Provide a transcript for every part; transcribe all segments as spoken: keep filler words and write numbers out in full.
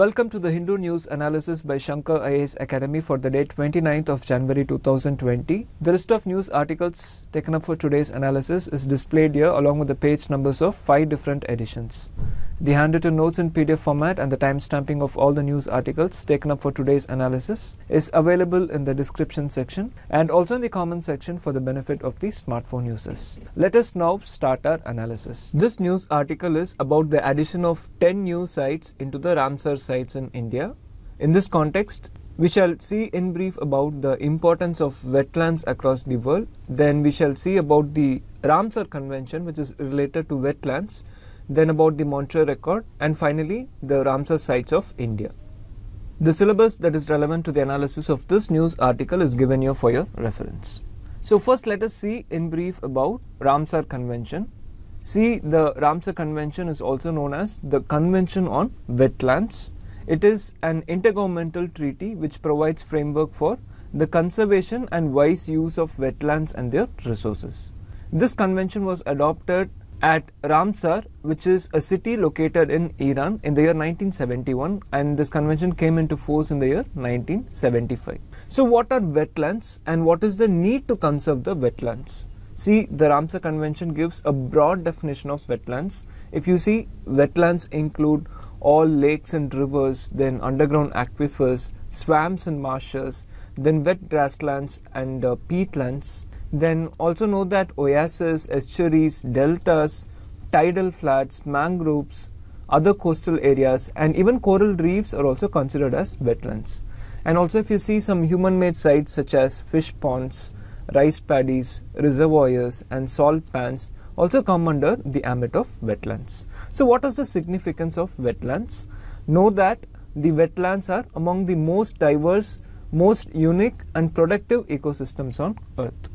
Welcome to the Hindu News Analysis by Shankar I A S Academy for the date twenty-ninth of January two thousand twenty. The list of news articles taken up for today's analysis is displayed here along with the page numbers of five different editions. The handwritten notes in P D F format and the timestamping of all the news articles taken up for today's analysis is available in the description section and also in the comment section for the benefit of the smartphone users. Let us now start our analysis. This news article is about the addition of ten new sites into the Ramsar sites in India. In this context, we shall see in brief about the importance of wetlands across the world. Then we shall see about the Ramsar Convention, which is related to wetlands, then about the Montreux record, and finally the Ramsar sites of India. The syllabus that is relevant to the analysis of this news article is given here for your reference. So first, let us see in brief about Ramsar Convention. See, the Ramsar Convention is also known as the Convention on Wetlands. It is an intergovernmental treaty which provides framework for the conservation and wise use of wetlands and their resources. This convention was adopted at Ramsar, which is a city located in Iran, in the year nineteen seventy-one, and this convention came into force in the year nineteen seventy-five. So what are wetlands and what is the need to conserve the wetlands? See, the Ramsar Convention gives a broad definition of wetlands. If you see, wetlands include all lakes and rivers, then underground aquifers, swamps and marshes, then wet grasslands and uh, peatlands. Then also know that oases, estuaries, deltas, tidal flats, mangroves, other coastal areas, and even coral reefs are also considered as wetlands. And also if you see, some human-made sites such as fish ponds, rice paddies, reservoirs and salt pans also come under the ambit of wetlands. So what is the significance of wetlands? Know that the wetlands are among the most diverse, most unique and productive ecosystems on earth.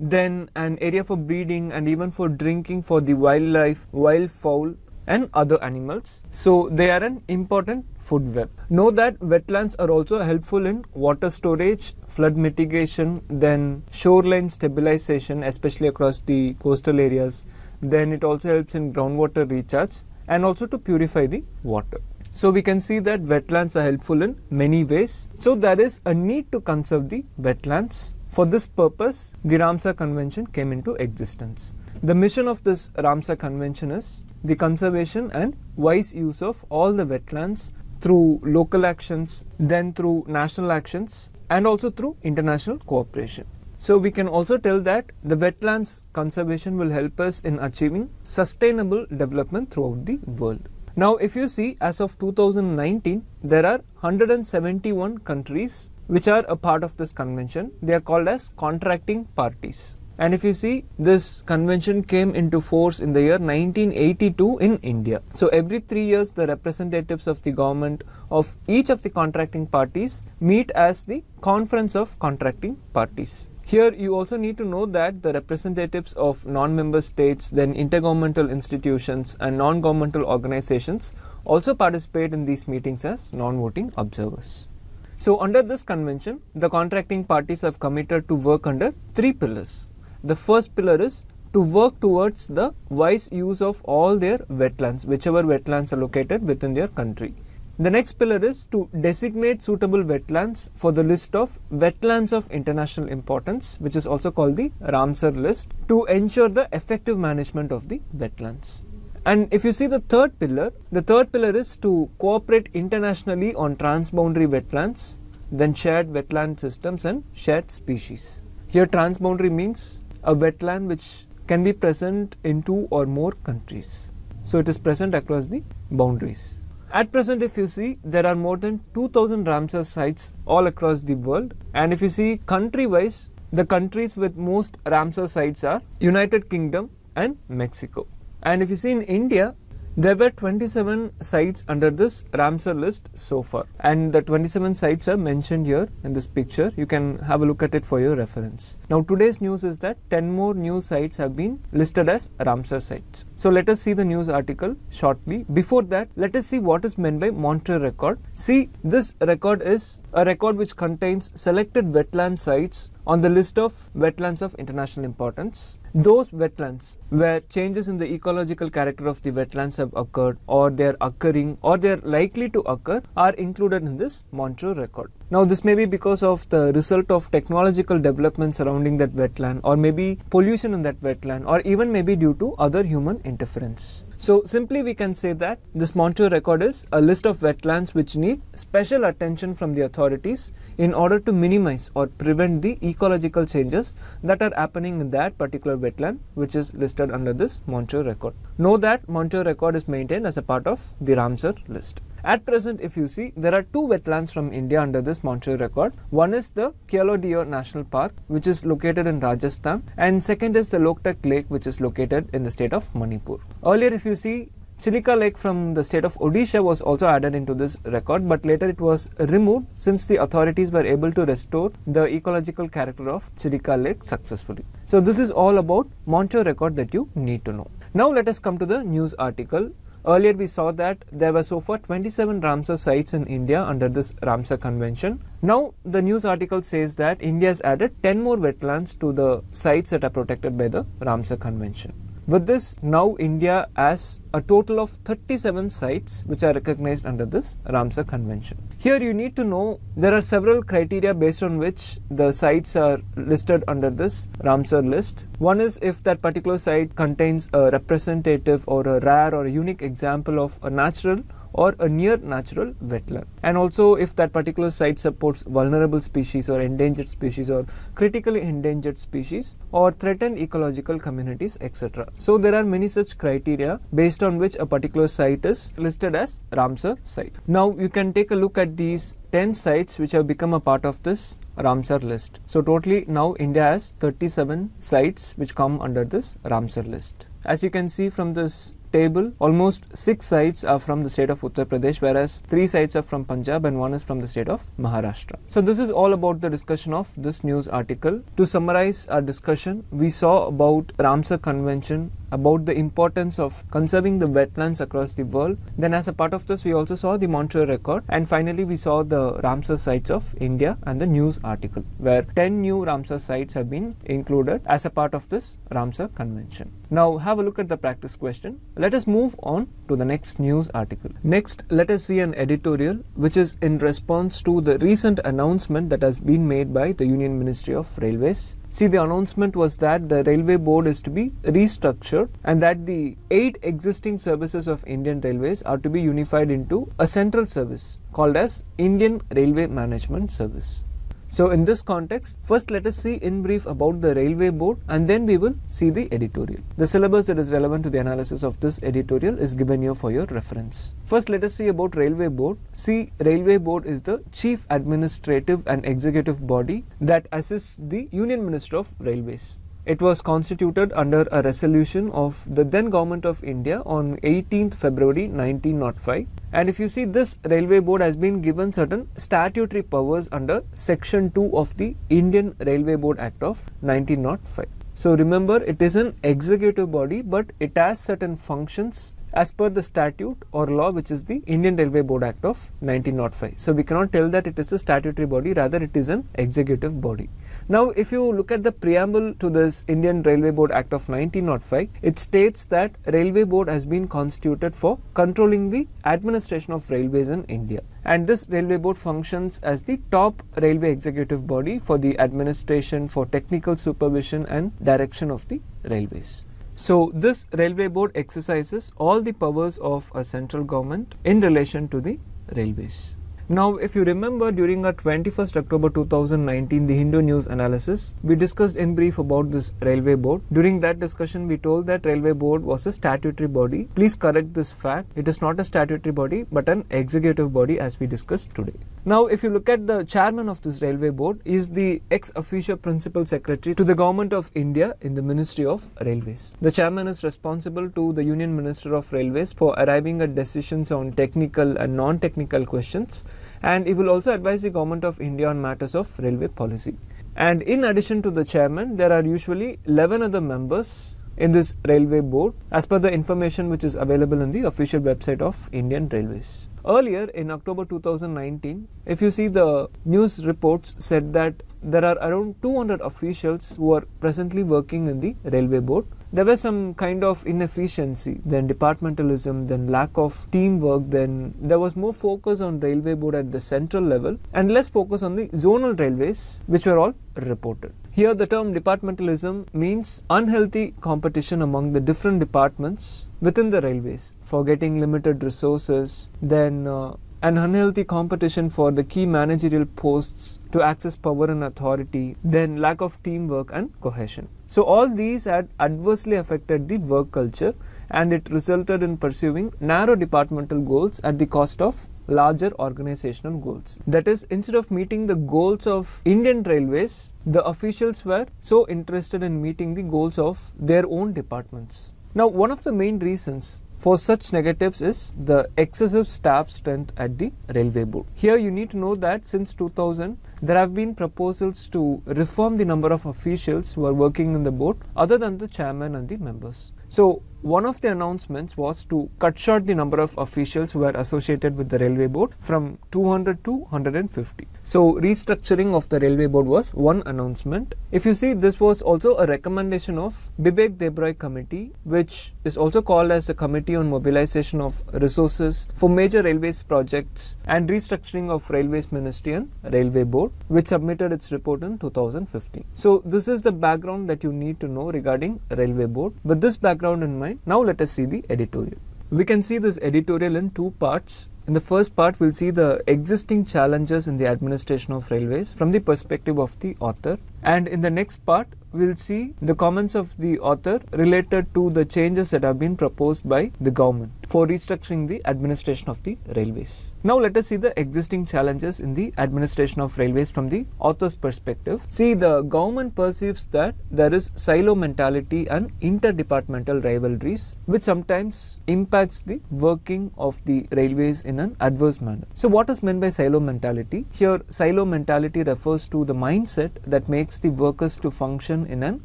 Then an area for breeding and even for drinking for the wildlife, wildfowl and other animals. So they are an important food web. Know that wetlands are also helpful in water storage, flood mitigation, then shoreline stabilization, especially across the coastal areas. Then it also helps in groundwater recharge and also to purify the water. So we can see that wetlands are helpful in many ways. So there is a need to conserve the wetlands. For this purpose, the Ramsar Convention came into existence. The mission of this Ramsar Convention is the conservation and wise use of all the wetlands through local actions, then through national actions, and also through international cooperation. So we can also tell that the wetlands conservation will help us in achieving sustainable development throughout the world. Now if you see, as of two thousand nineteen, there are one hundred seventy-one countries which are a part of this convention. They are called as contracting parties. And if you see, this convention came into force in the year nineteen eighty-two in India. So every three years, the representatives of the government of each of the contracting parties meet as the Conference of Contracting Parties. Here you also need to know that the representatives of non-member states, then intergovernmental institutions and non-governmental organizations also participate in these meetings as non-voting observers. So under this convention, the contracting parties have committed to work under three pillars. The first pillar is to work towards the wise use of all their wetlands, whichever wetlands are located within their country. The next pillar is to designate suitable wetlands for the list of wetlands of international importance, which is also called the Ramsar list, to ensure the effective management of the wetlands. And if you see the third pillar, the third pillar is to cooperate internationally on transboundary wetlands, then shared wetland systems and shared species. Here transboundary means a wetland which can be present in two or more countries. So it is present across the boundaries. At present, if you see, there are more than two thousand Ramsar sites all across the world. And if you see country-wise, the countries with most Ramsar sites are United Kingdom and Mexico. And if you see in India, there were twenty-seven sites under this Ramsar list so far. And the twenty-seven sites are mentioned here in this picture. You can have a look at it for your reference. Now today's news is that ten more new sites have been listed as Ramsar sites. So let us see the news article shortly. Before that, let us see what is meant by Montreux record. See, this record is a record which contains selected wetland sites on the list of wetlands of international importance. Those wetlands where changes in the ecological character of the wetlands have occurred or they are occurring or they are likely to occur are included in this Montreux record. Now this may be because of the result of technological development surrounding that wetland, or maybe pollution in that wetland, or even maybe due to other human interference. So simply we can say that this Montreux record is a list of wetlands which need special attention from the authorities in order to minimize or prevent the ecological changes that are happening in that particular wetland which is listed under this Montreux record. Know that Montreux record is maintained as a part of the Ramsar list. At present, if you see, there are two wetlands from India under this Montreux record. One is the Keoladeo National Park, which is located in Rajasthan, and second is the Loktak Lake, which is located in the state of Manipur. Earlier, if you see, Chilika Lake from the state of Odisha was also added into this record, but later it was removed since the authorities were able to restore the ecological character of Chilika Lake successfully. So this is all about Montreux record that you need to know. Now let us come to the news article. Earlier we saw that there were so far twenty-seven Ramsar sites in India under this Ramsar Convention. Now the news article says that India has added ten more wetlands to the sites that are protected by the Ramsar Convention. With this, now India has a total of thirty-seven sites which are recognized under this Ramsar Convention. Here you need to know there are several criteria based on which the sites are listed under this Ramsar list. One is if that particular site contains a representative or a rare or a unique example of a natural or a near natural wetland, and also if that particular site supports vulnerable species or endangered species or critically endangered species or threatened ecological communities, et cetera. So there are many such criteria based on which a particular site is listed as Ramsar site. Now you can take a look at these ten sites which have become a part of this Ramsar list. So totally now India has thirty-seven sites which come under this Ramsar list. As you can see from this table, almost six sites are from the state of Uttar Pradesh, whereas three sites are from Punjab and one is from the state of Maharashtra. So this is all about the discussion of this news article. To summarize our discussion, we saw about Ramsar Convention, about the importance of conserving the wetlands across the world. Then as a part of this, we also saw the Montreux record, and finally we saw the Ramsar sites of India and the news article where ten new Ramsar sites have been included as a part of this Ramsar Convention. Now have a look at the practice question. Let us move on to the next news article. Next, let us see an editorial which is in response to the recent announcement that has been made by the Union Ministry of Railways. See, the announcement was that the Railway Board is to be restructured and that the eight existing services of Indian Railways are to be unified into a central service called as Indian Railway Management Service. So in this context, first let us see in brief about the Railway Board and then we will see the editorial. The syllabus that is relevant to the analysis of this editorial is given here for your reference. First let us see about Railway Board. See, Railway Board is the chief administrative and executive body that assists the Union Minister of Railways. It was constituted under a resolution of the then Government of India on eighteenth February nineteen oh five. And if you see, this Railway Board has been given certain statutory powers under Section two of the Indian Railway Board Act of nineteen oh five. So remember, it is an executive body, but it has certain functions as per the statute or law, which is the Indian Railway Board Act of nineteen oh five. So we cannot tell that it is a statutory body, rather it is an executive body. Now if you look at the preamble to this Indian Railway Board Act of nineteen oh five, it states that Railway Board has been constituted for controlling the administration of railways in India. And this Railway Board functions as the top railway executive body for the administration, for technical supervision and direction of the railways. So this Railway Board exercises all the powers of a central government in relation to the railways. Now if you remember, during our twenty-first October two thousand nineteen the Hindu news analysis, we discussed in brief about this Railway Board. During that discussion we told that Railway Board was a statutory body. Please correct this fact, it is not a statutory body but an executive body as we discussed today. Now if you look at the chairman of this Railway Board, he is the ex officio principal secretary to the Government of India in the Ministry of Railways. The chairman is responsible to the Union Minister of Railways for arriving at decisions on technical and non-technical questions. And he will also advise the Government of India on matters of railway policy. And in addition to the chairman, there are usually eleven other members in this railway board as per the information which is available in the official website of Indian Railways. Earlier in October two thousand nineteen, if you see, the news reports said that there are around two hundred officials who are presently working in the railway board. There was some kind of inefficiency, then departmentalism, then lack of teamwork, then there was more focus on railway board at the central level and less focus on the zonal railways, which were all reported. Here the term departmentalism means unhealthy competition among the different departments within the railways for getting limited resources, then uh, an unhealthy competition for the key managerial posts to access power and authority, then lack of teamwork and cohesion. So all these had adversely affected the work culture, and it resulted in pursuing narrow departmental goals at the cost of larger organizational goals. That is, instead of meeting the goals of Indian Railways, the officials were so interested in meeting the goals of their own departments. Now, one of the main reasons for such negatives is the excessive staff strength at the railway board. Here you need to know that since two thousand, there have been proposals to reform the number of officials who are working in the board other than the chairman and the members. So one of the announcements was to cut short the number of officials who were associated with the railway board from two hundred to one hundred fifty. So restructuring of the railway board was one announcement. If you see, this was also a recommendation of Bibek Debroy committee, which is also called as the Committee on Mobilization of Resources for Major Railways Projects and Restructuring of Railways Ministry and Railway Board, which submitted its report in two thousand fifteen. So this is the background that you need to know regarding railway board. With this background in mind, now let us see the editorial. We can see this editorial in two parts. In the first part, we'll see the existing challenges in the administration of railways from the perspective of the author. And in the next part, we'll see the comments of the author related to the changes that have been proposed by the government for restructuring the administration of the railways. Now let us see the existing challenges in the administration of railways from the author's perspective. See, the government perceives that there is silo mentality and interdepartmental rivalries, which sometimes impacts the working of the railways in an adverse manner. So what is meant by silo mentality? Here, silo mentality refers to the mindset that makes the workers to function in an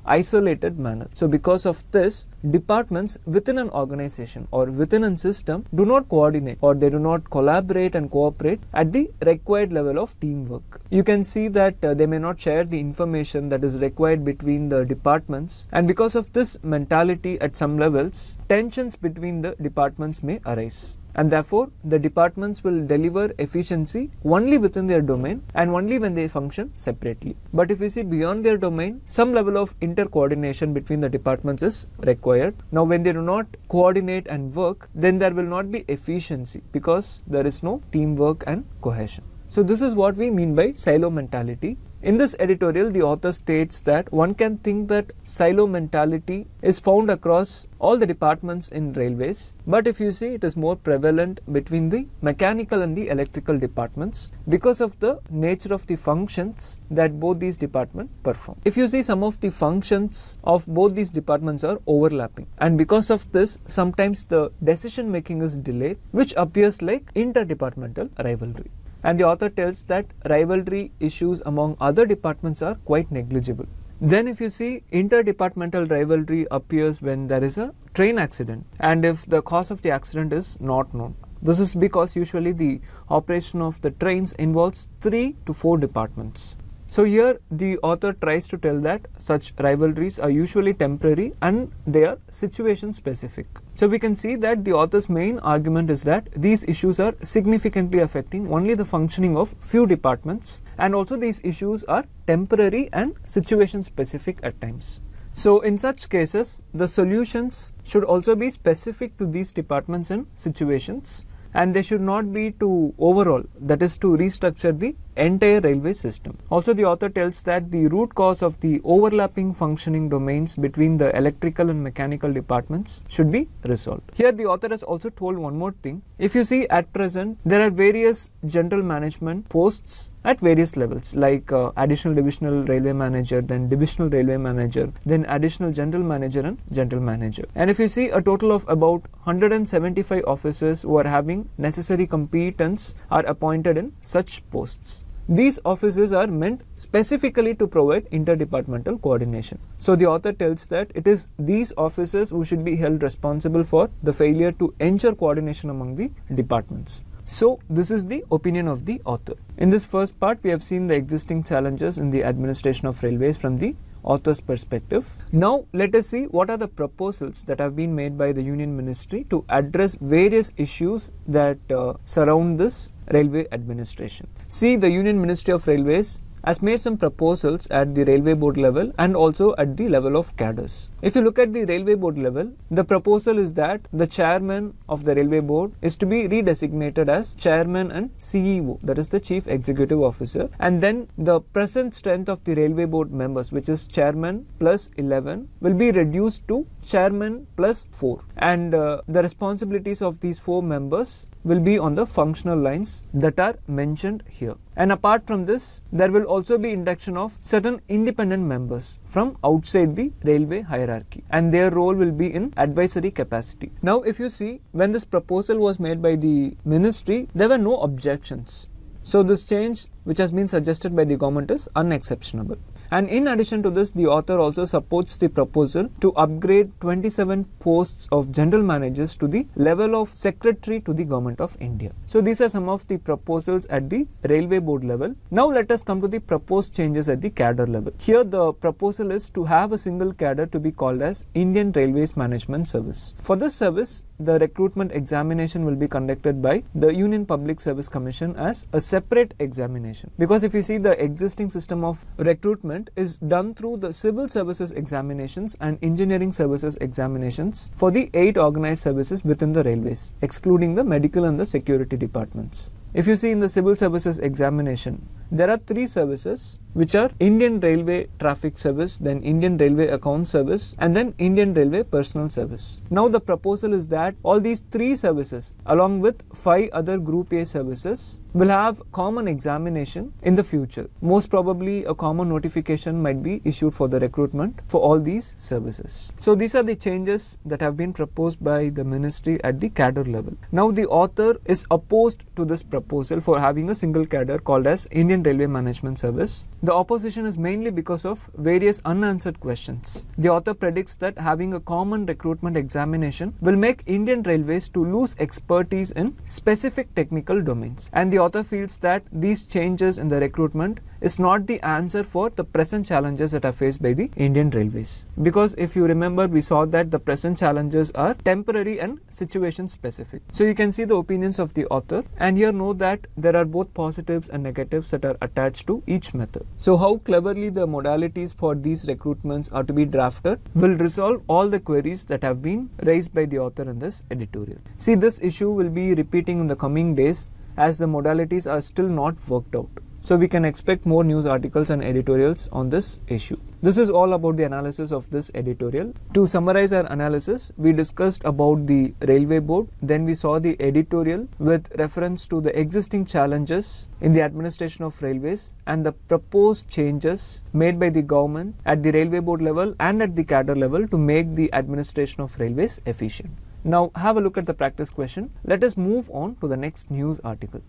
isolated manner. So because of this, departments within an organization or within a system do not coordinate, or they do not collaborate and cooperate at the required level of teamwork. You can see that uh, they may not share the information that is required between the departments, and because of this mentality at some levels, tensions between the departments may arise. And therefore, the departments will deliver efficiency only within their domain and only when they function separately. But if you see beyond their domain, some level of intercoordination between the departments is required. Now, when they do not coordinate and work, then there will not be efficiency because there is no teamwork and cohesion. So this is what we mean by silo mentality. In this editorial, the author states that one can think that silo mentality is found across all the departments in railways, but if you see, it is more prevalent between the mechanical and the electrical departments because of the nature of the functions that both these departments perform. If you see, some of the functions of both these departments are overlapping, and because of this, sometimes the decision making is delayed, which appears like interdepartmental rivalry. And the author tells that rivalry issues among other departments are quite negligible. Then if you see, interdepartmental rivalry appears when there is a train accident and if the cause of the accident is not known. This is because usually the operation of the trains involves three to four departments. So here the author tries to tell that such rivalries are usually temporary and they are situation specific. So we can see that the author's main argument is that these issues are significantly affecting only the functioning of few departments, and also these issues are temporary and situation specific at times. So in such cases, the solutions should also be specific to these departments and situations, and they should not be to overall, that is to restructure the entire railway system. Also, the author tells that the root cause of the overlapping functioning domains between the electrical and mechanical departments should be resolved. Here the author has also told one more thing. If you see, at present there are various general management posts at various levels, like uh, additional divisional railway manager, then divisional railway manager, then additional general manager and general manager. And if you see, a total of about one hundred seventy-five officers who are having necessary competence are appointed in such posts. These offices are meant specifically to provide interdepartmental coordination. So the author tells that it is these officers who should be held responsible for the failure to ensure coordination among the departments. So this is the opinion of the author. In this first part, we have seen the existing challenges in the administration of railways from the author's perspective. Now let us see what are the proposals that have been made by the Union Ministry to address various issues that uh, surround this railway administration. See, the Union Ministry of Railways has made some proposals at the Railway Board level and also at the level of cadres. If you look at the Railway Board level, the proposal is that the chairman of the Railway Board is to be redesignated as chairman and C E O, that is the chief executive officer, and then the present strength of the Railway Board members, which is chairman plus eleven, will be reduced to chairman plus four, and uh, the responsibilities of these four members will be on the functional lines that are mentioned here. And apart from this, there will also be induction of certain independent members from outside the railway hierarchy, and their role will be in advisory capacity. Now, if you see, when this proposal was made by the ministry, there were no objections. So this change, which has been suggested by the government, is unexceptionable. And in addition to this, the author also supports the proposal to upgrade twenty-seven posts of general managers to the level of secretary to the Government of India. So these are some of the proposals at the Railway Board level. Now let us come to the proposed changes at the cadre level. Here the proposal is to have a single cadre to be called as Indian Railways Management Service. For this service, the recruitment examination will be conducted by the Union Public Service Commission as a separate examination. Because if you see, the existing system of recruitment is done through the civil services examinations and engineering services examinations for the eight organized services within the railways, excluding the medical and the security departments. If you see, in the civil services examination, there are three services, which are Indian Railway Traffic Service, then Indian Railway Account Service, and then Indian Railway Personal Service. Now the proposal is that all these three services, along with five other Group A services, will have common examination in the future. Most probably a common notification might be issued for the recruitment for all these services. So these are the changes that have been proposed by the ministry at the cadre level. Now the author is opposed to this proposal for having a single cadre called as Indian Railway Management Service. The opposition is mainly because of various unanswered questions. The author predicts that having a common recruitment examination will make Indian Railways to lose expertise in specific technical domains. And the author feels that these changes in the recruitment is not the answer for the present challenges that are faced by the Indian Railways. Because if you remember, we saw that the present challenges are temporary and situation specific. So you can see the opinions of the author, and here know that there are both positives and negatives that are attached to each method. So how cleverly the modalities for these recruitments are to be drafted will resolve all the queries that have been raised by the author in this editorial. See, this issue will be repeating in the coming days as the modalities are still not worked out. So we can expect more news articles and editorials on this issue. This is all about the analysis of this editorial. To summarize our analysis, we discussed about the Railway Board, then we saw the editorial with reference to the existing challenges in the administration of railways and the proposed changes made by the government at the Railway Board level and at the cadre level to make the administration of railways efficient. Now have a look at the practice question. Let us move on to the next news article.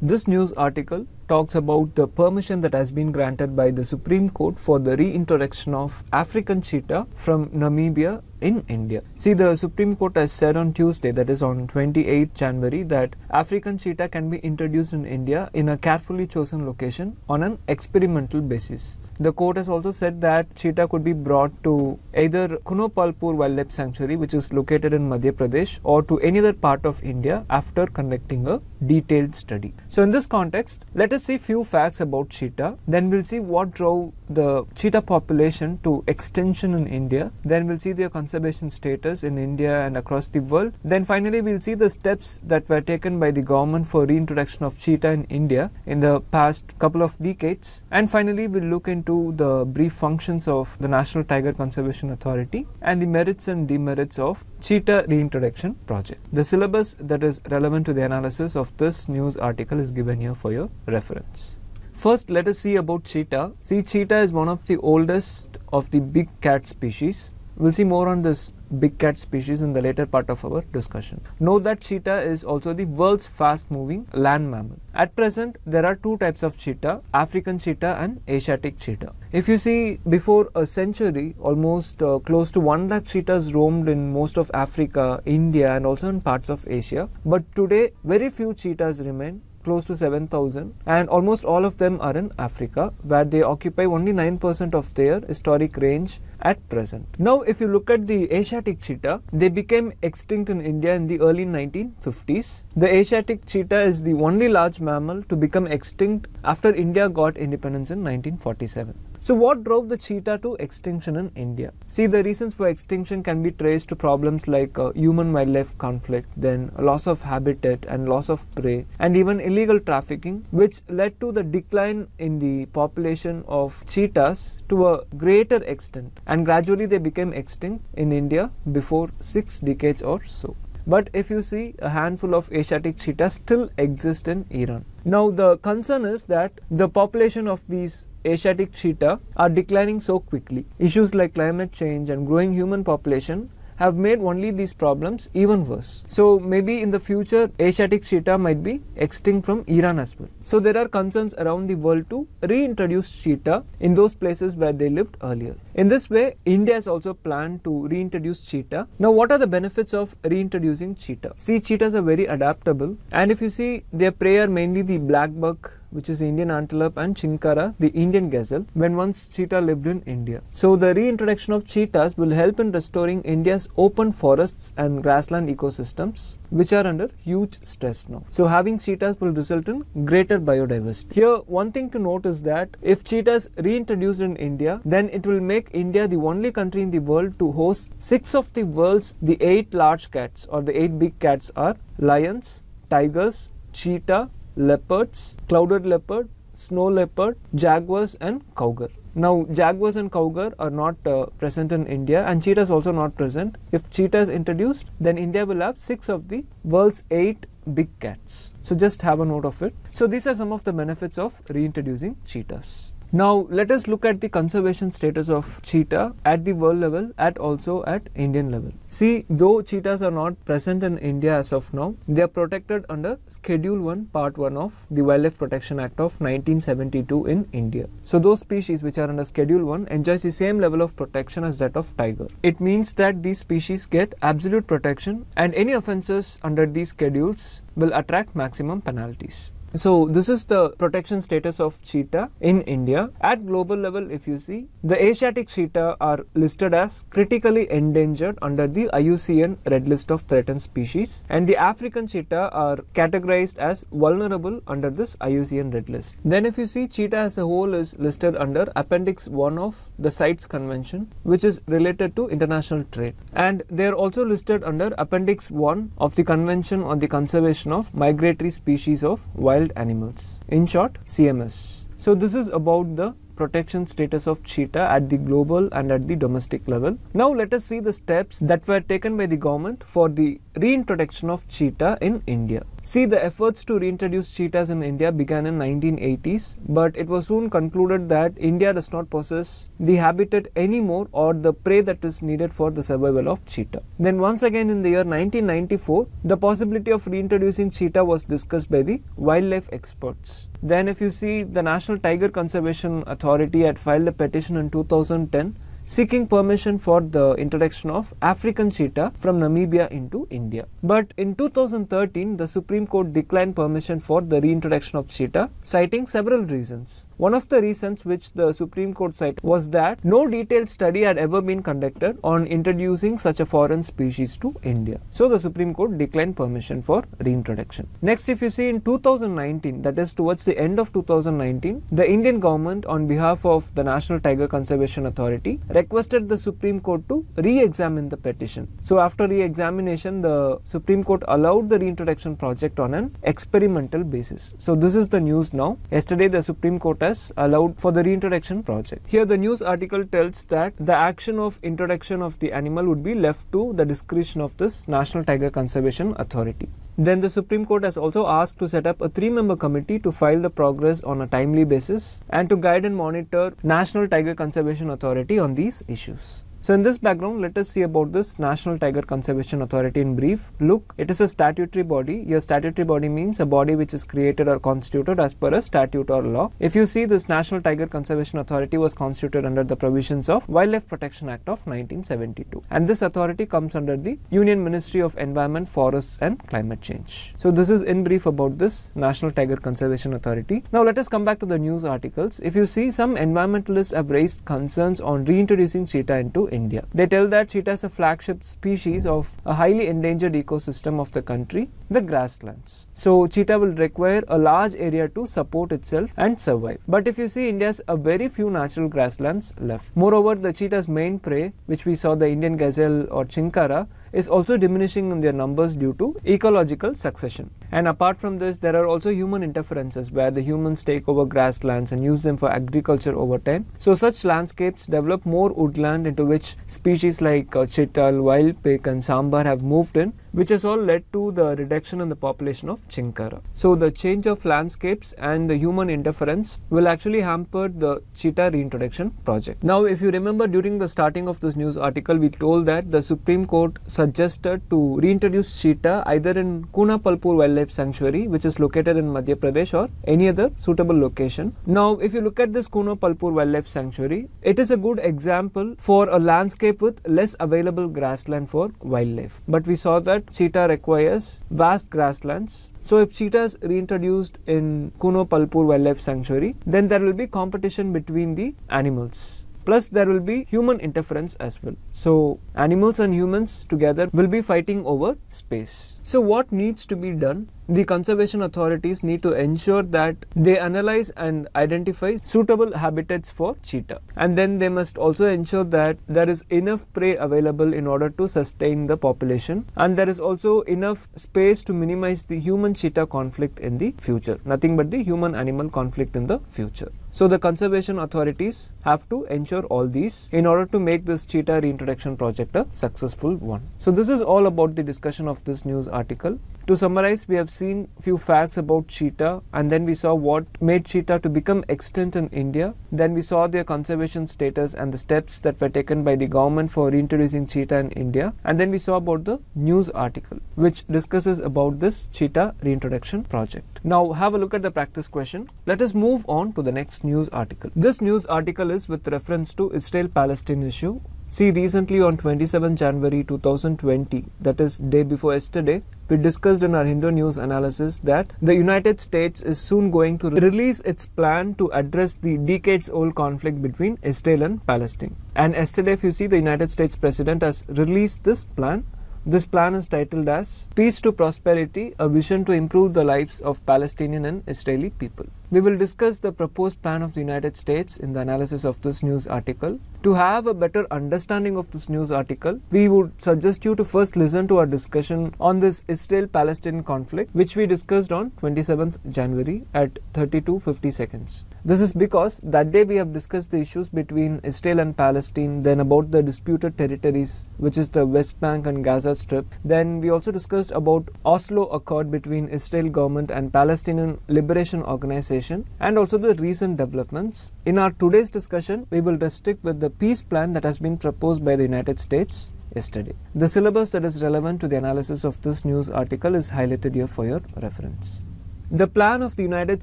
This news article talks about the permission that has been granted by the Supreme Court for the reintroduction of African cheetah from Namibia in India. See, the Supreme Court has said on Tuesday, that is on twenty-eighth January, that African cheetah can be introduced in India in a carefully chosen location on an experimental basis. The court has also said that cheetah could be brought to either Kuno Palpur Wildlife Sanctuary, which is located in Madhya Pradesh, or to any other part of India after conducting a detailed study. So in this context, let us see few facts about cheetah, then we'll see what drove the cheetah population to extinction in India, then we'll see their conservation status in India and across the world, then finally we'll see the steps that were taken by the government for reintroduction of cheetah in India in the past couple of decades, and finally we'll look into to the brief functions of the National Tiger Conservation Authority and the merits and demerits of cheetah reintroduction project. The syllabus that is relevant to the analysis of this news article is given here for your reference. First, let us see about cheetah. See, cheetah is one of the oldest of the big cat species, We'll see more on this big cat species in the later part of our discussion. Note that cheetah is also the world's fast-moving land mammal. At present, there are two types of cheetah, African cheetah and Asiatic cheetah. If you see, before a century, almost uh, close to one lakh cheetahs roamed in most of Africa, India and also in parts of Asia. But today, very few cheetahs remain, close to seven thousand, and almost all of them are in Africa, where they occupy only nine percent of their historic range at present. Now, if you look at the Asiatic cheetah, they became extinct in India in the early nineteen fifties. The Asiatic cheetah is the only large mammal to become extinct after India got independence in nineteen forty-seven. So what drove the cheetah to extinction in India? See, the reasons for extinction can be traced to problems like uh, human-wildlife conflict, then loss of habitat and loss of prey, and even illegal trafficking, which led to the decline in the population of cheetahs to a greater extent, and gradually they became extinct in India before six decades or so. But if you see, a handful of Asiatic cheetahs still exist in Iran. Now, the concern is that the population of these Asiatic cheetah are declining so quickly. Issues like climate change and growing human population have made only these problems even worse. So maybe in the future, Asiatic cheetah might be extinct from Iran as well. So there are concerns around the world to reintroduce cheetah in those places where they lived earlier. In this way, India is also planned to reintroduce cheetah. Now, what are the benefits of reintroducing cheetah? See, cheetahs are very adaptable, and if you see, their prey are mainly the blackbuck, which is the Indian antelope, and chinkara, the Indian gazelle, when once cheetah lived in India. So the reintroduction of cheetahs will help in restoring India's open forests and grassland ecosystems, which are under huge stress now. So having cheetahs will result in greater biodiversity. Here, one thing to note is that if cheetahs reintroduced in India, then it will make India the only country in the world to host six of the world's the eight large cats, or the eight big cats are lions, tigers, cheetah, leopards, clouded leopard, snow leopard, jaguars and cougar. Now, jaguars and cougar are not uh, present in India, and cheetah is also not present. If cheetah is introduced, then India will have six of the world's eight big cats. So just have a note of it. So these are some of the benefits of reintroducing cheetahs. Now, let us look at the conservation status of cheetah at the world level and also at Indian level. See, though cheetahs are not present in India as of now, they are protected under Schedule one Part one of the Wildlife Protection Act of nineteen seventy-two in India. So those species which are under Schedule one enjoys the same level of protection as that of tiger. It means that these species get absolute protection, and any offences under these schedules will attract maximum penalties. So this is the protection status of cheetah in India. At global level, if you see, the Asiatic cheetah are listed as critically endangered under the I U C N Red List of Threatened Species, and the African cheetah are categorized as vulnerable under this I U C N Red List. Then if you see, cheetah as a whole is listed under Appendix one of the CITES Convention, which is related to international trade, and they are also listed under Appendix one of the Convention on the Conservation of Migratory Species of Wild Animals, in short, C M S. So this is about the protection status of cheetah at the global and at the domestic level. Now let us see the steps that were taken by the government for the reintroduction of cheetah in India. See, the efforts to reintroduce cheetahs in India began in nineteen eighties, but it was soon concluded that India does not possess the habitat anymore or the prey that is needed for the survival of cheetah. Then once again in the year nineteen ninety-four, the possibility of reintroducing cheetah was discussed by the wildlife experts. Then if you see, the National Tiger Conservation Authority had filed a petition in two thousand ten seeking permission for the introduction of African cheetah from Namibia into India. But in two thousand thirteen, the Supreme Court declined permission for the reintroduction of cheetah, citing several reasons. One of the reasons which the Supreme Court cited was that no detailed study had ever been conducted on introducing such a foreign species to India. So the Supreme Court declined permission for reintroduction. Next, if you see, in two thousand nineteen, that is towards the end of two thousand nineteen, the Indian government on behalf of the National Tiger Conservation Authority requested the Supreme Court to re-examine the petition. So after re-examination, the Supreme Court allowed the reintroduction project on an experimental basis. So this is the news now. Yesterday, the Supreme Court has allowed for the reintroduction project. Here the news article tells that the action of introduction of the animal would be left to the discretion of this National Tiger Conservation Authority. Then the Supreme Court has also asked to set up a three-member committee to file the progress on a timely basis and to guide and monitor National Tiger Conservation Authority on the issues. So in this background, let us see about this National Tiger Conservation Authority in brief. Look, it is a statutory body. Your statutory body means a body which is created or constituted as per a statute or law. If you see, this National Tiger Conservation Authority was constituted under the provisions of Wildlife Protection Act of nineteen seventy-two. And this authority comes under the Union Ministry of Environment, Forests and Climate Change. So this is in brief about this National Tiger Conservation Authority. Now let us come back to the news articles. If you see, some environmentalists have raised concerns on reintroducing cheetah into India. They tell that cheetah is a flagship species of a highly endangered ecosystem of the country, the grasslands. So cheetah will require a large area to support itself and survive. But if you see, India has a very few natural grasslands left. Moreover, the cheetah's main prey, which we saw the Indian gazelle or chinkara, is also diminishing in their numbers due to ecological succession. And apart from this, there are also human interferences where the humans take over grasslands and use them for agriculture over time. So such landscapes develop more woodland into which species like uh, chital, wild pig and sambar have moved in, which has all led to the reduction in the population of chinkara. So the change of landscapes and the human interference will actually hamper the cheetah reintroduction project. Now, if you remember, during the starting of this news article, we told that the Supreme Court suggested to reintroduce cheetah either in Kuno Palpur Wildlife Sanctuary, which is located in Madhya Pradesh, or any other suitable location. Now, if you look at this Kuno Palpur Wildlife Sanctuary, it is a good example for a landscape with less available grassland for wildlife. But we saw that cheetah requires vast grasslands. So if cheetah is reintroduced in Kuno Palpur Wildlife Sanctuary, then there will be competition between the animals. Plus, there will be human interference as well. So, animals and humans together will be fighting over space. So, what needs to be done? The conservation authorities need to ensure that they analyze and identify suitable habitats for cheetah. And then they must also ensure that there is enough prey available in order to sustain the population. And there is also enough space to minimize the human-cheetah conflict in the future. Nothing but the human-animal conflict in the future. So the conservation authorities have to ensure all these in order to make this cheetah reintroduction project a successful one. So this is all about the discussion of this news article. To summarize, we have seen few facts about cheetah, and then we saw what made cheetah to become extinct in India. Then we saw their conservation status and the steps that were taken by the government for reintroducing cheetah in India. And then we saw about the news article which discusses about this cheetah reintroduction project. Now have a look at the practice question. Let us move on to the next news article. This news article is with reference to Israel-Palestine issue. See, recently on twenty-seventh January two thousand twenty, that is day before yesterday, we discussed in our Hindu news analysis that the United States is soon going to release its plan to address the decades-old conflict between Israel and Palestine. And yesterday, if you see, the United States President has released this plan. This plan is titled as Peace to Prosperity, a vision to improve the lives of Palestinian and Israeli people. We will discuss the proposed plan of the United States in the analysis of this news article. To have a better understanding of this news article, we would suggest you to first listen to our discussion on this Israel-Palestine conflict, which we discussed on twenty-seventh January at thirty-two fifty seconds. This is because that day we have discussed the issues between Israel and Palestine, then about the disputed territories, which is the West Bank and Gaza Strip. Then we also discussed about Oslo Accord between Israel government and Palestinian Liberation Organization, and also the recent developments. In our today's discussion, we will restrict with the peace plan that has been proposed by the United States yesterday. The syllabus that is relevant to the analysis of this news article is highlighted here for your reference. The plan of the United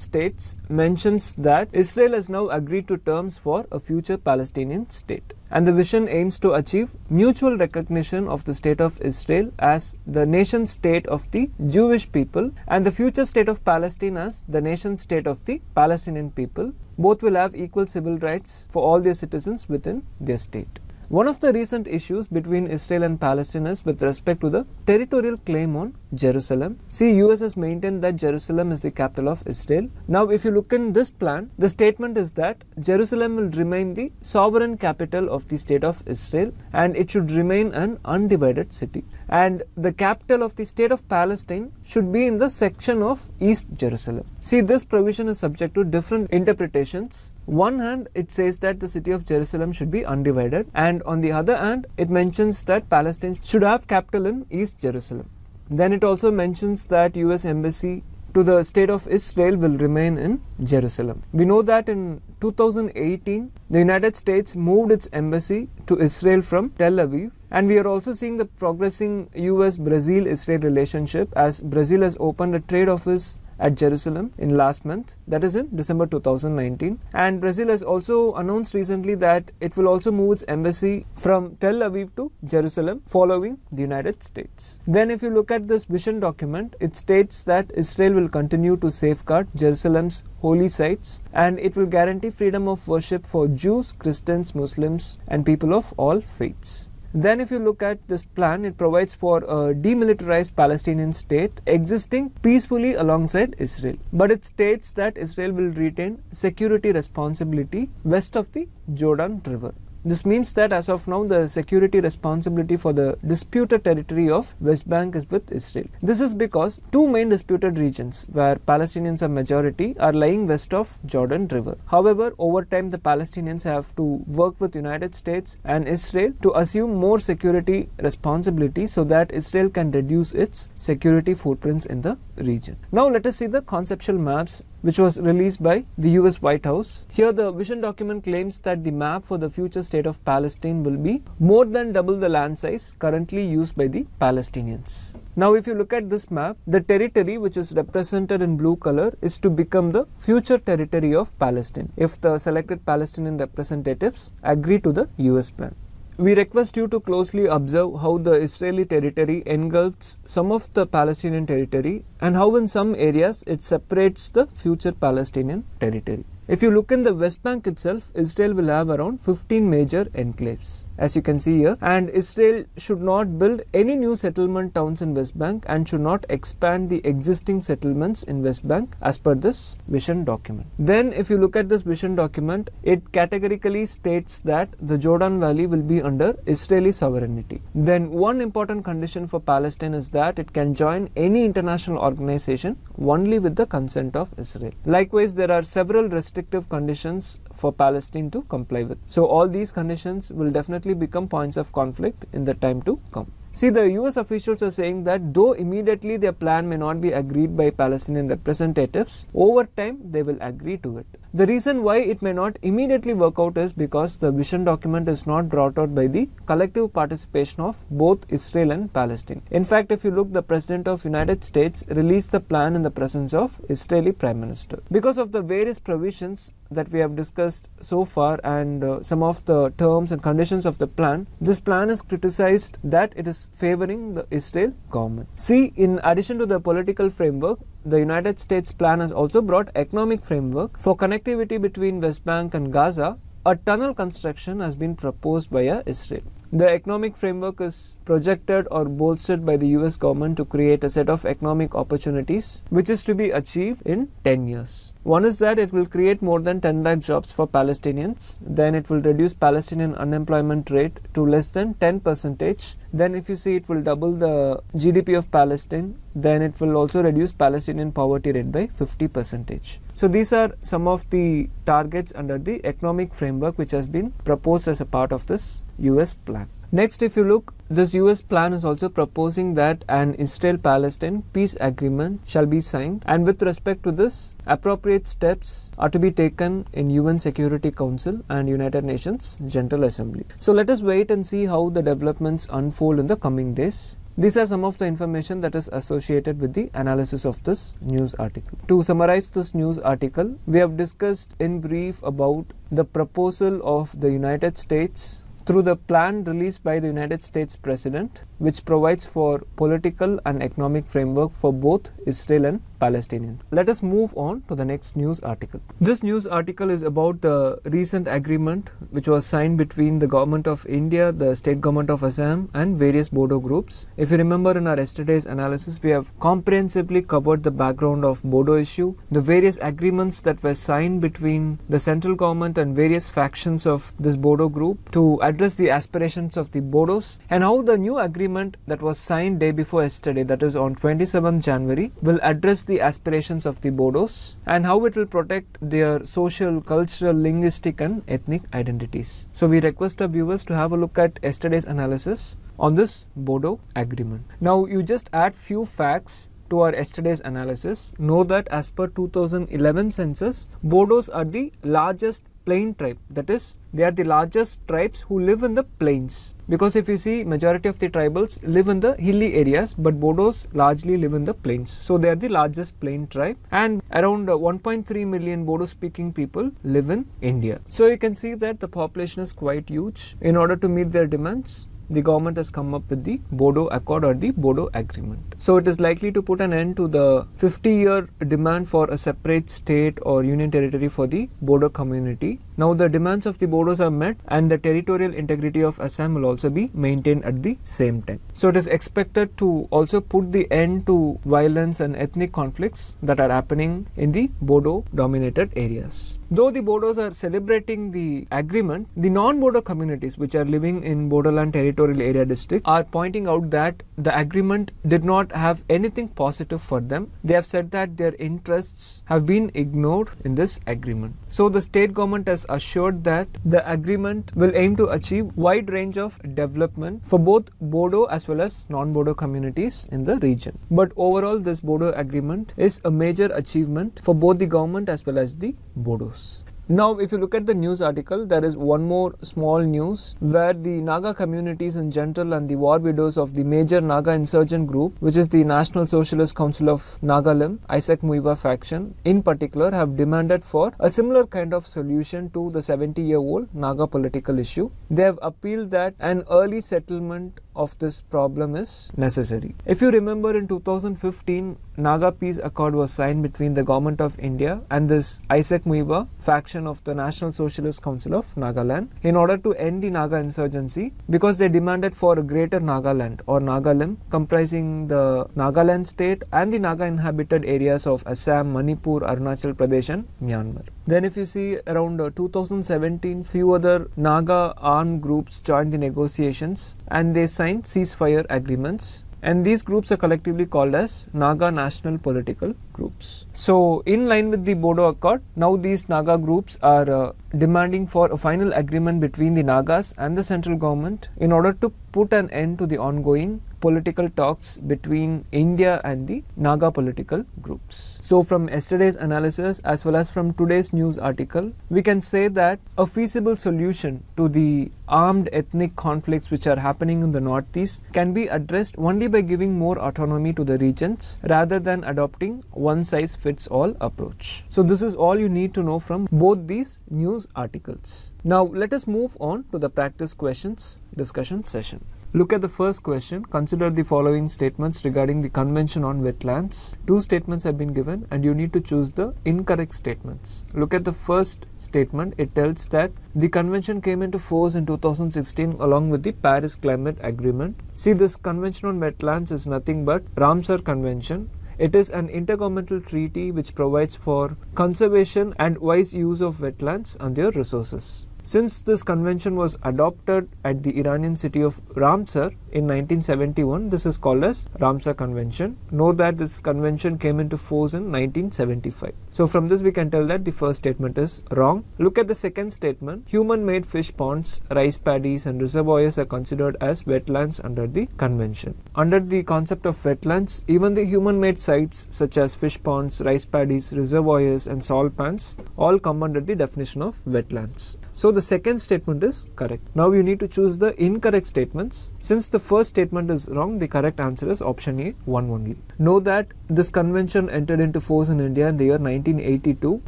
States mentions that Israel has now agreed to terms for a future Palestinian state. And the vision aims to achieve mutual recognition of the state of Israel as the nation state of the Jewish people and the future state of Palestine as the nation state of the Palestinian people. Both will have equal civil rights for all their citizens within their state. One of the recent issues between Israel and Palestine is with respect to the territorial claim on Jerusalem. See, U S has maintained that Jerusalem is the capital of Israel. Now, if you look in this plan, the statement is that Jerusalem will remain the sovereign capital of the state of Israel and it should remain an undivided city. And the capital of the state of Palestine should be in the section of East Jerusalem. See, this provision is subject to different interpretations. One hand, it says that the city of Jerusalem should be undivided, and on the other hand, it mentions that Palestine should have capital in East Jerusalem. Then it also mentions that U S embassy to the state of Israel will remain in Jerusalem. We know that in two thousand eighteen, the United States moved its embassy to Israel from Tel Aviv, and we are also seeing the progressing U S Brazil Israel relationship, as Brazil has opened a trade office at Jerusalem in last month, that is in December two thousand nineteen, and Brazil has also announced recently that it will also move its embassy from Tel Aviv to Jerusalem following the United States. Then if you look at this vision document, it states that Israel will continue to safeguard Jerusalem's holy sites and it will guarantee freedom of worship for Jews, Christians, Muslims and people of all faiths. Then if you look at this plan, it provides for a demilitarized Palestinian state existing peacefully alongside Israel. But it states that Israel will retain security responsibility west of the Jordan River. This means that as of now, the security responsibility for the disputed territory of West Bank is with Israel. This is because two main disputed regions where Palestinians are majority are lying west of Jordan River. However, over time the Palestinians have to work with United States and Israel to assume more security responsibility so that Israel can reduce its security footprints in the region. Now let us see the conceptual maps which was released by the U S White House. Here the vision document claims that the map for the future state of Palestine will be more than double the land size currently used by the Palestinians. Now if you look at this map, the territory which is represented in blue color is to become the future territory of Palestine if the selected Palestinian representatives agree to the U S plan. We request you to closely observe how the Israeli territory engulfs some of the Palestinian territory and how in some areas it separates the future Palestinian territory. If you look in the West Bank itself, Israel will have around fifteen major enclaves, as you can see here, and Israel should not build any new settlement towns in West Bank and should not expand the existing settlements in West Bank as per this vision document. Then if you look at this vision document, it categorically states that the Jordan Valley will be under Israeli sovereignty. Then one important condition for Palestine is that it can join any international organization only with the consent of Israel. Likewise, there are several restrictions restrictive conditions for Palestine to comply with. So all these conditions will definitely become points of conflict in the time to come. See, the U S officials are saying that though immediately their plan may not be agreed by Palestinian representatives, over time they will agree to it. The reason why it may not immediately work out is because the vision document is not brought out by the collective participation of both Israel and Palestine. In fact, if you look, the President of United States released the plan in the presence of Israeli Prime Minister. Because of the various provisions that we have discussed so far and uh, some of the terms and conditions of the plan, this plan is criticized that it is favoring the Israel government. See, in addition to the political framework, the United States plan has also brought economic framework. For connectivity between West Bank and Gaza, a tunnel construction has been proposed by Israel. The economic framework is projected or bolstered by the U S government to create a set of economic opportunities which is to be achieved in ten years. One is that it will create more than ten lakh jobs for Palestinians, then it will reduce Palestinian unemployment rate to less than ten percent, then if you see it will double the G D P of Palestine, then it will also reduce Palestinian poverty rate by fifty percent. So these are some of the targets under the economic framework which has been proposed as a part of this U S plan. Next, if you look, this U S plan is also proposing that an Israel-Palestine peace agreement shall be signed, and with respect to this, appropriate steps are to be taken in U N Security Council and United Nations General Assembly. So let us wait and see how the developments unfold in the coming days. These are some of the information that is associated with the analysis of this news article. To summarize this news article, we have discussed in brief about the proposal of the United States through the plan released by the United States President, which provides for political and economic framework for both Israel and Palestinians. Let us move on to the next news article. This news article is about the recent agreement which was signed between the Government of India, the State Government of Assam and various Bodo groups. If you remember in our yesterday's analysis, we have comprehensively covered the background of Bodo issue, the various agreements that were signed between the central government and various factions of this Bodo group to address the aspirations of the Bodos, and how the new agreement that was signed day before yesterday, that is on twenty-seventh January, will address the aspirations of the Bodos and how it will protect their social, cultural, linguistic and ethnic identities. So we request our viewers to have a look at yesterday's analysis on this Bodo agreement. Now you just add few facts to our yesterday's analysis, know that as per two thousand eleven census, Bodos are the largest plain tribe, that is, they are the largest tribes who live in the plains, because if you see, majority of the tribals live in the hilly areas, but Bodos largely live in the plains, so they are the largest plain tribe, and around one point three million Bodo speaking people live in India. So you can see that the population is quite huge. In order to meet their demands, the government has come up with the Bodo Accord or the Bodo Agreement. So it is likely to put an end to the fifty year demand for a separate state or union territory for the Bodo community. Now the demands of the Bodos are met and the territorial integrity of Assam will also be maintained at the same time. So it is expected to also put the end to violence and ethnic conflicts that are happening in the Bodo dominated areas. Though the Bodos are celebrating the agreement, the non-Bodo communities which are living in Bodoland Territorial Area District are pointing out that the agreement did not have anything positive for them. They have said that their interests have been ignored in this agreement. So the state government has assured that the agreement will aim to achieve wide range of development for both Bodo as well as non-Bodo communities in the region. But overall, this Bodo agreement is a major achievement for both the government as well as the Bodos. Now, if you look at the news article, there is one more small news where the Naga communities in general and the war widows of the major Naga insurgent group, which is the National Socialist Council of Nagalim, Isak-Muivah faction in particular, have demanded for a similar kind of solution to the seventy year old Naga political issue. They have appealed that an early settlement of this problem is necessary. If you remember, in two thousand fifteen, Naga Peace Accord was signed between the government of India and this Isak-Muivah faction of the National Socialist Council of Nagaland in order to end the Naga insurgency, because they demanded for a greater Nagaland or Nagalim comprising the Nagaland state and the Naga inhabited areas of Assam, Manipur, Arunachal Pradesh and Myanmar. Then if you see, around two thousand seventeen, few other Naga armed groups joined the negotiations and they signed ceasefire agreements. And these groups are collectively called as Naga National Political Groups. So, in line with the Bodo Accord, now these Naga groups are uh, demanding for a final agreement between the Nagas and the central government in order to put an end to the ongoing political talks between India and the Naga political groups. So, from yesterday's analysis as well as from today's news article, we can say that a feasible solution to the armed ethnic conflicts which are happening in the Northeast can be addressed only by giving more autonomy to the regions rather than adopting one-size-fits-all approach. So, this is all you need to know from both these news articles. Now, let us move on to the practice questions discussion session. Look at the first question. Consider the following statements regarding the Convention on Wetlands. Two statements have been given and you need to choose the incorrect statements. Look at the first statement. It tells that the convention came into force in two thousand sixteen along with the Paris Climate Agreement. See, this Convention on Wetlands is nothing but Ramsar Convention. It is an intergovernmental treaty which provides for conservation and wise use of wetlands and their resources. Since this convention was adopted at the Iranian city of Ramsar in nineteen seventy-one, this is called as Ramsar Convention. Know that this convention came into force in nineteen seventy-five. So from this we can tell that the first statement is wrong. Look at the second statement. Human-made fish ponds, rice paddies and reservoirs are considered as wetlands under the convention. Under the concept of wetlands, even the human-made sites such as fish ponds, rice paddies, reservoirs and salt pans all come under the definition of wetlands. So the second statement is correct. Now you need to choose the incorrect statements. Since the first statement is wrong, the correct answer is option A, one only. Know that this convention entered into force in India in the year nineteen eighty-two.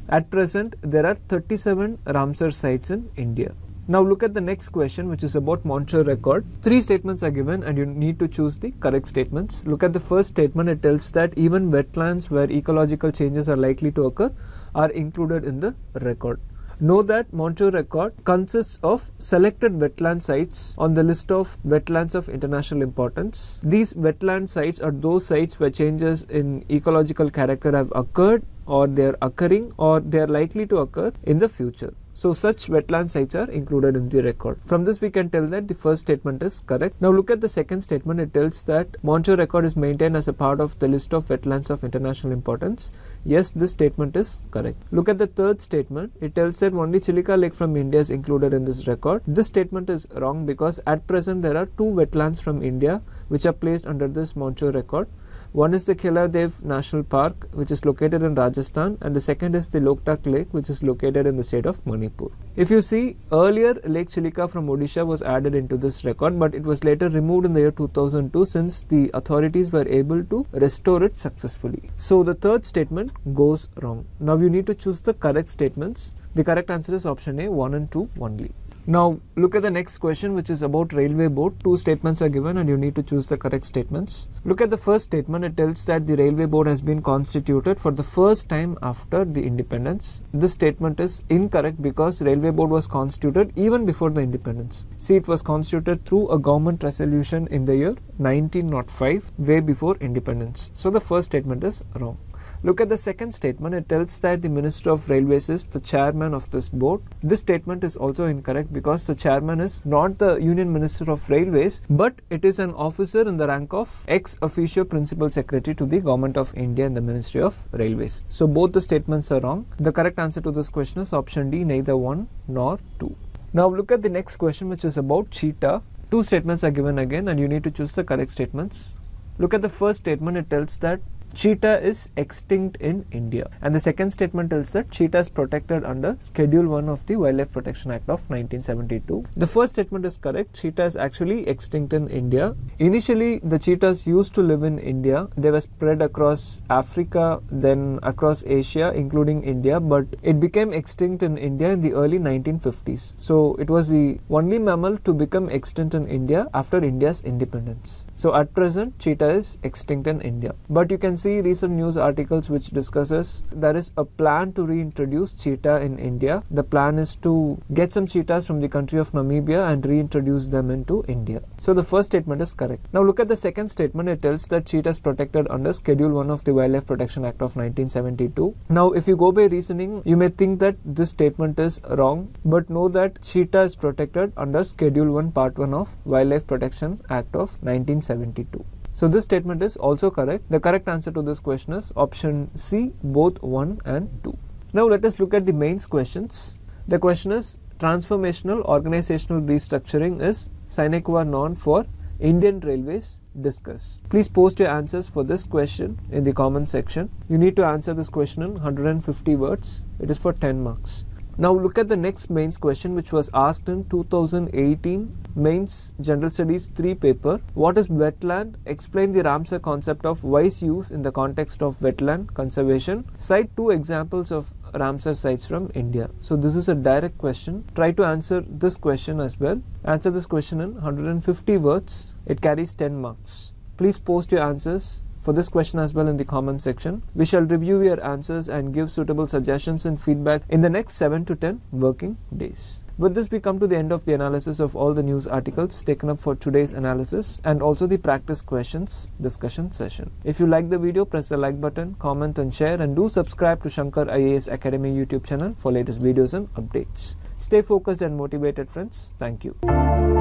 At present, there are thirty-seven Ramsar sites in India. Now look at the next question, which is about Montreux record. Three statements are given and you need to choose the correct statements. Look at the first statement. It tells that even wetlands where ecological changes are likely to occur are included in the record. Know that Montreux Record consists of selected wetland sites on the list of wetlands of international importance. These wetland sites are those sites where changes in ecological character have occurred or they are occurring or they are likely to occur in the future. So such wetland sites are included in the record. From this we can tell that the first statement is correct. Now look at the second statement. It tells that Montreux record is maintained as a part of the list of wetlands of international importance. Yes, this statement is correct. Look at the third statement. It tells that only Chilika Lake from India is included in this record. This statement is wrong because at present there are two wetlands from India which are placed under this Montreux record. One is the Keoladeo National Park, which is located in Rajasthan, and the second is the Loktak Lake, which is located in the state of Manipur. If you see, earlier Lake Chilika from Odisha was added into this record, but it was later removed in the year two thousand two since the authorities were able to restore it successfully. So the third statement goes wrong. Now you need to choose the correct statements. The correct answer is option A, one and two only. Now look at the next question, which is about railway board. Two statements are given and you need to choose the correct statements. Look at the first statement. It tells that the railway board has been constituted for the first time after the independence. This statement is incorrect because railway board was constituted even before the independence. See, it was constituted through a government resolution in the year nineteen oh five, way before independence. So the first statement is wrong. Look at the second statement. It tells that the Minister of Railways is the chairman of this board. This statement is also incorrect because the chairman is not the Union Minister of Railways, but it is an officer in the rank of ex officio principal secretary to the Government of India and the Ministry of Railways. So both the statements are wrong. The correct answer to this question is option D, neither one nor two. Now look at the next question, which is about cheetah. Two statements are given again and you need to choose the correct statements. Look at the first statement. It tells that cheetah is extinct in India, and the second statement tells that cheetah is protected under Schedule one of the Wildlife Protection Act of nineteen seventy-two. The first statement is correct. Cheetah is actually extinct in India. Initially, the cheetahs used to live in India. They were spread across Africa, then across Asia, including India, but it became extinct in India in the early nineteen fifties. So it was the only mammal to become extinct in India after India's independence. So at present, cheetah is extinct in India, but you can see recent news articles which discusses there is a plan to reintroduce cheetah in India. The plan is to get some cheetahs from the country of Namibia and reintroduce them into India. So the first statement is correct. Now look at the second statement. It tells that cheetah is protected under Schedule one of the Wildlife Protection Act of nineteen seventy-two. Now if you go by reasoning, you may think that this statement is wrong, but know that cheetah is protected under Schedule one Part one of Wildlife Protection Act of nineteen seventy-two. So this statement is also correct. The correct answer to this question is option C, both one and two. Now let us look at the mains questions. The question is, transformational organizational restructuring is sine qua non for Indian Railways, discuss. Please post your answers for this question in the comment section. You need to answer this question in one hundred fifty words. It is for ten marks. Now look at the next mains question, which was asked in two thousand eighteen mains General Studies three paper. What is wetland? Explain the Ramsar concept of wise use in the context of wetland conservation. Cite two examples of Ramsar sites from India. So this is a direct question. Try to answer this question as well. Answer this question in one hundred fifty words. It carries ten marks. Please post your answers for this question as well in the comment section. We shall review your answers and give suitable suggestions and feedback in the next seven to ten working days. With this, we come to the end of the analysis of all the news articles taken up for today's analysis and also the practice questions discussion session. If you like the video, press the like button, comment and share, and do subscribe to Shankar I A S Academy YouTube channel for latest videos and updates. Stay focused and motivated, friends. Thank you.